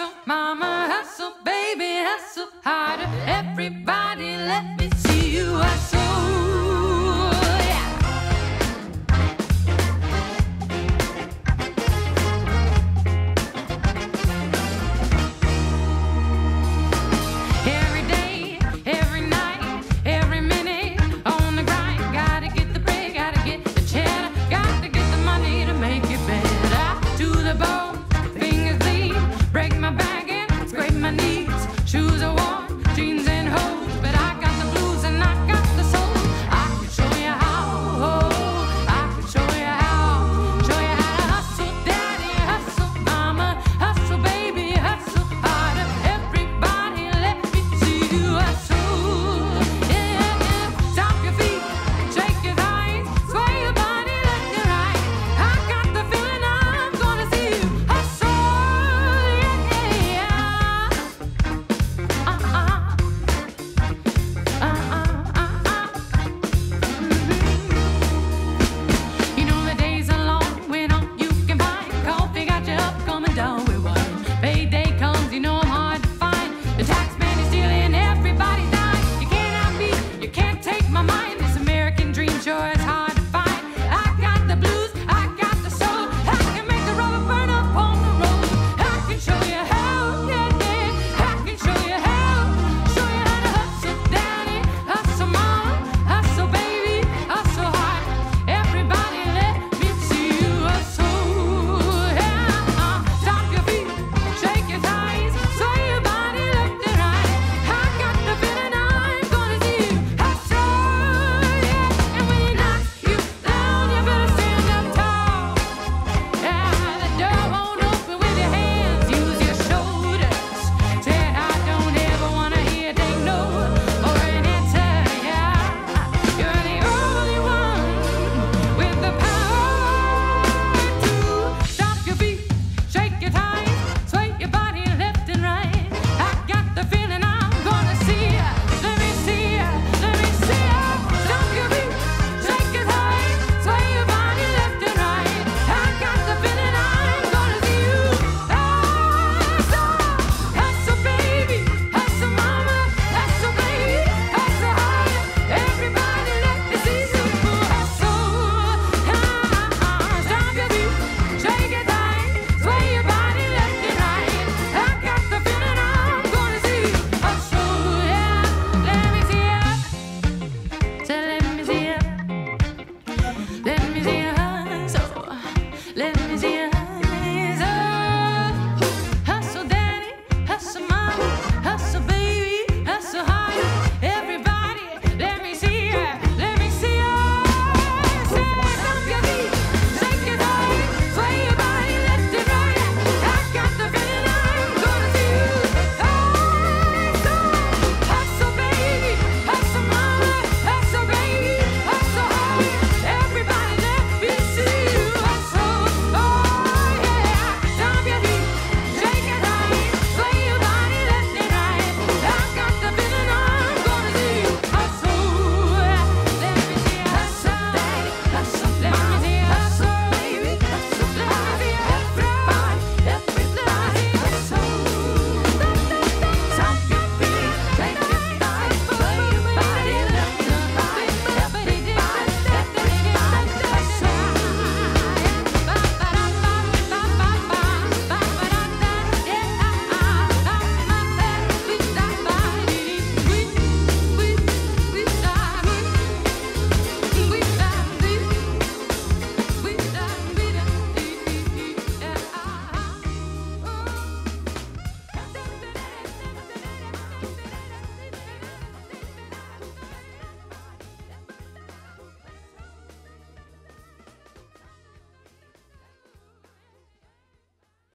hustle, mama hustle, baby hustle harder. Everybody let me see you hustle, yeah. Every day, every night, every minute on the grind. Gotta get the bread, gotta get the cheddar, gotta get the money to make it better. To the boat, break my back and scrape my knees. Shoes are worn, jeans and hose, but I got the blues and I got the soul. I can show you how, I can show you how to hustle. Daddy hustle, mama hustle, baby hustle harder. Everybody let me see you hustle. Yeah, tap your feet, shake your thighs, sway your body left and right. I got the feeling I'm gonna see you hustle. Let me see you.